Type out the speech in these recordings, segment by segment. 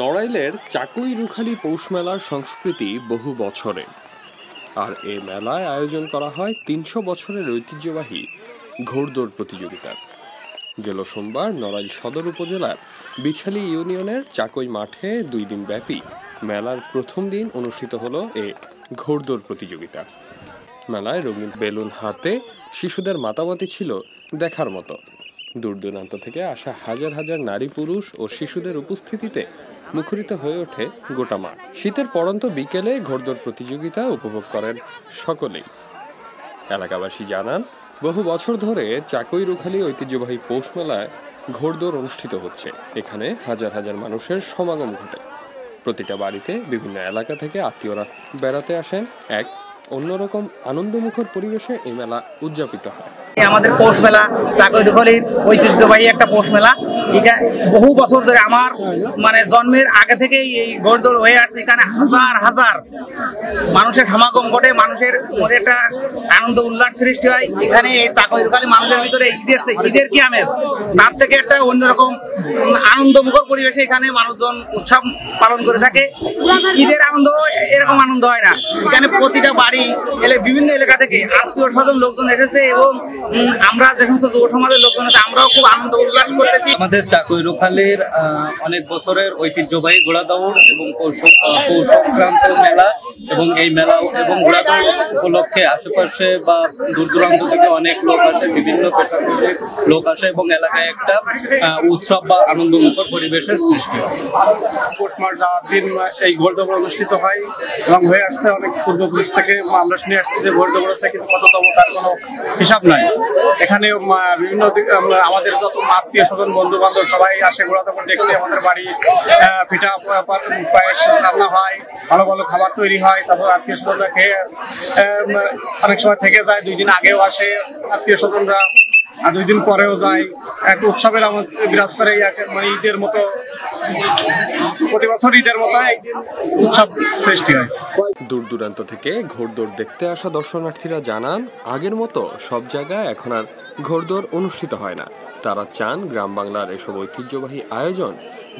নড়াইলের চাকই রুখালি পৌষ মেলার সংস্কৃতি বহু বছরে, আর এ মেলায় আয়োজন করা হয় ৩০০ বছরের ঐতিহ্যবাহী ঘোড়দৌড় প্রতিযোগিতার। গেল সোমবার নড়াইল সদর উপজেলার বিছালি ইউনিয়নের চাকই মাঠে ২ দিনব্যাপী মেলার প্রথম দিন অনুষ্ঠিত হলো এ ঘোড়দৌড় প্রতিযোগিতা। মেলায় রঙিন বেলুন হাতে শিশুদের মাতামাতি ছিল দেখার মতো। দূরদূরান্ত থেকে আসা হাজার হাজার নারী পুরুষ ও শিশুদের উপস্থিতিতে মুখরিত হয়ে ওঠে গোটা মাঠ। শীতের পরন্ত বিকেলে ঘোড়দৌড় প্রতিযোগিতা উপভোগ করেন সকলেই। এলাকাবাসী জানান, বহু বছর ধরে চাকই রুখালি ঐতিহ্যবাহী পৌষ মেলায় ঘোড়দৌড় অনুষ্ঠিত হচ্ছে। এখানে হাজার হাজার মানুষের সমাগম ঘটে। প্রতিটা বাড়িতে বিভিন্ন এলাকা থেকে আত্মীয়রা বেড়াতে আসেন। এক অন্যরকম আনন্দমুখর পরিবেশে এই মেলা উদযাপিত হয়। আমাদের পৌষ মেলা চাকই রুখালির ঐতিহ্যবাহী একটা পৌষ মেলা। এখানে বহু বছর ধরে আমার জন্মের আগে থেকেই এই ঘোড়দৌড় হয়ে আসছে। এখানে হাজার হাজার মানুষের সমাগম ঘটে, মানুষের মনে একটা আনন্দ উল্লাস সৃষ্টি হয়। এখানে এই চাকই রুখালি মানুষের ভিতরে ঈদের কি আমেজ, তার থেকে একটা অন্যরকম আনন্দমুখর পরিবেশে এখানে মানুষজন উৎসব পালন করে থাকে। ঈদের আনন্দ এরকম আনন্দ হয় না। এখানে প্রতিটা বাড়ি বিভিন্ন এলাকা থেকে আত্মীয় স্বজন লোকজন এসেছে এবং আমরা যে সমস্ত যুব সমাজের লোকজন আছে আমরাও খুব আনন্দ উল্লাস করতেছি। আমাদের চাকই রুখালির অনেক বছরের ঐতিহ্যবাহী ঘোড়দৌড় এবং পৌষক্রান্ত মেলা, এবং এই মেলা এবং ঘোড়দৌড় উপলক্ষে আশেপাশে বা দূর দূরান্ত থেকে অনেক লোক আসে, বিভিন্ন পেশার লোক আসে এবং এলাকায় একটা উৎসব বা আনন্দমুখর পরিবেশের সৃষ্টি হয়। পৌষ মেলার দিন এই ঘোড়দৌড় অনুষ্ঠিত হয় এবং হয়ে আসছে অনেক পূর্বপুরুষ থেকে। আমরা শুনে আসছি যে ঘোড়দৌড় আছে, কিন্তু কততম তার কোনো হিসাব নাই। এখানে বিভিন্ন আমাদের যত আত্মীয় স্বজন বন্ধু বান্ধব সবাই আসে ঘোড়দৌড় দেখতে। আমাদের বাড়ি পিঠা পায়েস রান্না হয়, ভালো ভালো খাবার তৈরি হয়, তারপর আত্মীয় স্বজনরা খেয়ে অনেক সময় থেকে যায়। 2 দিন আগেও আসে আত্মীয় স্বজনরা, আর 2 দিন পরেও যায়। একটা উৎসবের আমার বিরাজ করে, ঈদের মতো, প্রতি বছর ঈদের মতো একদিন উৎসব সৃষ্টি হয়। দূর দূরান্ত থেকে ঘোড়দৌড় দেখতে আসা দর্শনার্থীরা জানান, আগের মতো সব জায়গায় এখন আর ঘোড়দৌড় অনুষ্ঠিত হয় না। তারা চান গ্রাম বাংলার এসব ঐতিহ্যবাহী আয়োজন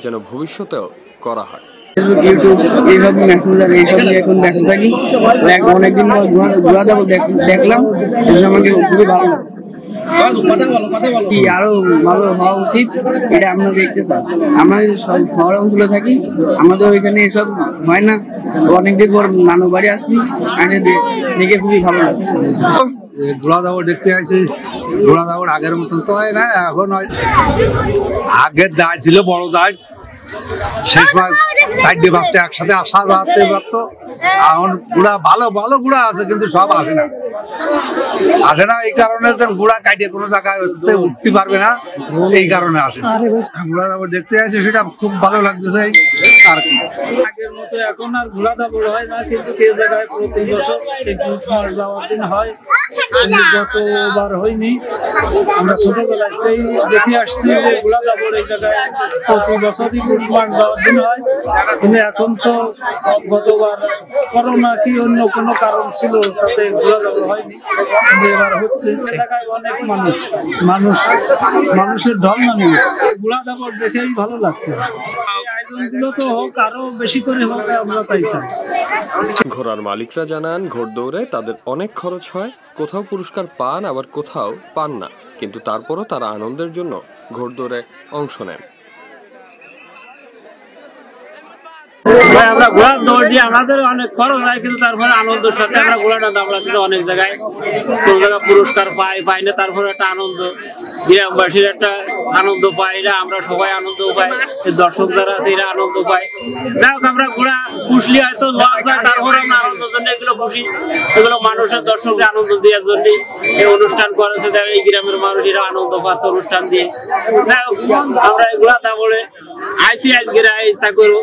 যেন ভবিষ্যতেও করা হয়। ইউটিউব এইসব মেসেঞ্জার এইসব নিয়ে এখন ব্যস্ত থাকি। অনেকদিন ঘোড়দৌড় দেখলাম, আমাকে খুবই ভালো লাগছে। আরো ভালো হওয়া উচিত, এটা আমরা দেখতে চাই। আমরা শহর অঞ্চলে থাকি, আমাদের ওইখানে এসব হয় না। অনেকদিন পর নানু বাড়ি আসছি, দেখে খুবই ভালো লাগছে। ঘোড়দৌড় দেখতে আসছি। ঘোড়দৌড় আগের মতন তো হয় না এখন। আগে দাঁড় ছিল বড় দাঁড়, সেই সময় 4-5টা একসাথে আসা যাতে পারত। এখন ঘোড়া ভালো ভালো ঘোড়া আছে, কিন্তু সব আসে না। আসে না এই কারণে যে ঘোড়া কাটিয়ে কোনো জায়গায় উঠতে পারবে না, এই কারণে আসে। ঘোড়দৌড় দেখতে আসে, সেটা খুব ভালো লাগতেছে। আর আগের মতো এখন আর ঘোড়দৌড় হয় না, কিন্তু কে জায়গায় প্রতি বছর যাওয়ার দিন হয়। গতবার হয়নি, আমরা ছোটবেলায় দেখে আসছি যে ঘোড়দৌড় এই জায়গায় প্রতি বছরই পুষ্পার যাওয়ার দিন হয়। কিন্তু এখন তো গতবার করোনা কি অন্য কোনো কারণ ছিল, তাতে ঘোড়দৌড় হয়নি। এবার হচ্ছে এলাকায় অনেক মানুষের ঢল নামে ঘোড়দৌড় দেখেই ভালো লাগছে। ঘোড়ার মালিকরা জানান, ঘোড়দৌড়ে তাদের অনেক খরচ হয়। কোথাও পুরস্কার পান, আবার কোথাও পান না, কিন্তু তারপরও তারা আনন্দের জন্য ঘোড়দৌড়ে অংশ নেন। আমরা ঘোড়ার দৌড় দিয়ে আমাদের অনেক খরচ হয়, কিন্তু তারপরে আনন্দের সাথে আমরা ঘোড়াটা দামড়াতে অনেক জায়গায় কোনো জায়গায় পুরস্কার পাই না, তারপরে একটা আনন্দ, গ্রামবাসীর একটা আনন্দ পাই না, আমরা সবাই আনন্দ পাই, দর্শক যারা আছে এরা আনন্দ পায়। যাই হোক, আমরা ঘোড়া পুষলি হয়তো লস হয়, তারপরে আমরা আনন্দের জন্য এগুলো পুষি। এগুলো মানুষের দর্শকদের আনন্দ দেওয়ার জন্য এই অনুষ্ঠান করেছে, যারা এই গ্রামের মানুষ এরা আনন্দ পাচ্ছে অনুষ্ঠান দিয়ে। যাই হোক, আমরা এগুলা তারপরে আইসি আজকের চাকরি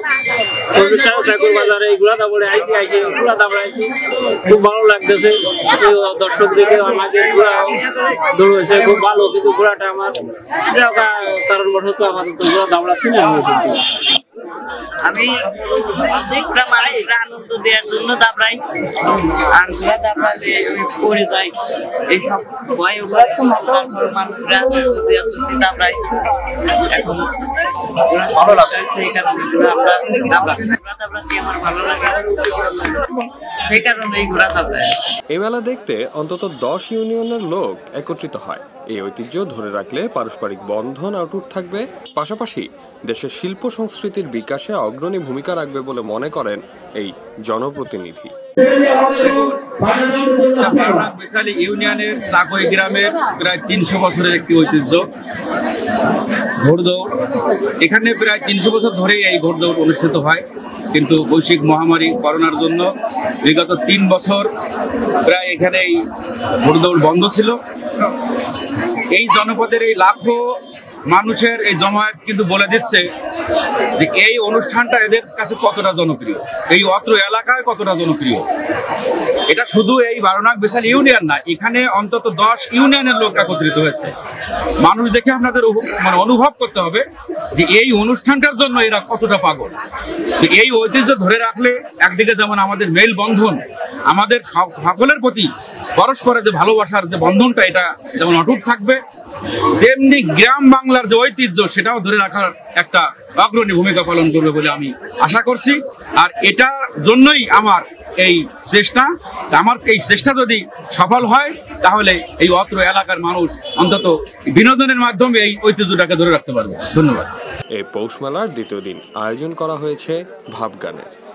কারণ বসত আমাদের তো ঘোড়া দামড়াচ্ছি না। আমি পুরা মারাই পুরা আনন্দ দেওয়ার জন্য দাবড়াই, আর পুরা দাবড়ালে আমি পড়ে যাই। এইসব ভয় উপায় মানুষরা আনন্দ দেওয়ার জন্য দাবড়াই। এখন ভালো লাগে সেই কারণে আমরা দাবড়াই, পুরা দাবড়াতে আমার ভালো লাগে, সেই কারণে এই ঘোরা দাবড়ায়। এই মেলা দেখতে অন্তত 10 ইউনিয়নের লোক একত্রিত হয়। এই ঐতিহ্য ধরে রাখলে পারস্পরিক বন্ধন অটুট থাকবে, পাশাপাশি দেশের শিল্প সংস্কৃতির বিকাশে অগ্রণী ভূমিকা রাখবে বলে মনে করেন এই জনপ্রতিনিধি। বিছালি ইউনিয়নের চাকই গ্রামের প্রায় ৩০০ বছরের একটি ঐতিহ্য ঘোড়দৌড়। এখানে প্রায় ৩০০ বছর ধরেই এই ঘোড়দৌড় অনুষ্ঠিত হয়, কিন্তু বৈশ্বিক মহামারী করোনার জন্য বিগত ৩ বছর প্রায় এখানে এই ঘোড়দৌড় বন্ধ ছিল। এই জনপদের এই লাখো মানুষের এই জমায়েত কিন্তু বলে দিচ্ছে যে এই অনুষ্ঠানটা এদের কাছে কতটা জনপ্রিয়, এই অত্র এলাকায় কতটা জনপ্রিয়। এটা শুধু এই বারোনাক বিশাল ইউনিয়ন না, এখানে অন্তত 10 ইউনিয়নের লোক একত্রিত হয়েছে। মানুষ দেখে আপনাদের মানে অনুভব করতে হবে যে এই অনুষ্ঠানটার জন্য এরা কতটা পাগল। এই ঐতিহ্য ধরে রাখলে একদিকে যেমন আমাদের মেল বন্ধন, আমাদের সকলের প্রতি পরস্পরের যে ভালোবাসার যে বন্ধনটা এটা যেমন অটুট থাকবে, তেমনি গ্রাম বাংলার যে ঐতিহ্য সেটাও ধরে রাখার একটা অগ্রণী ভূমিকা পালন করবে বলে আমি আশা করছি। আর এটার জন্যই আমার এই চেষ্টা। যদি সফল হয় তাহলে এই অত্র এলাকার মানুষ অন্তত বিনোদনের মাধ্যমে এই ঐতিহ্যটাকে ধরে রাখতে পারবে। ধন্যবাদ। এই পৌষ মেলার দ্বিতীয় দিন আয়োজন করা হয়েছে ভাবগানের।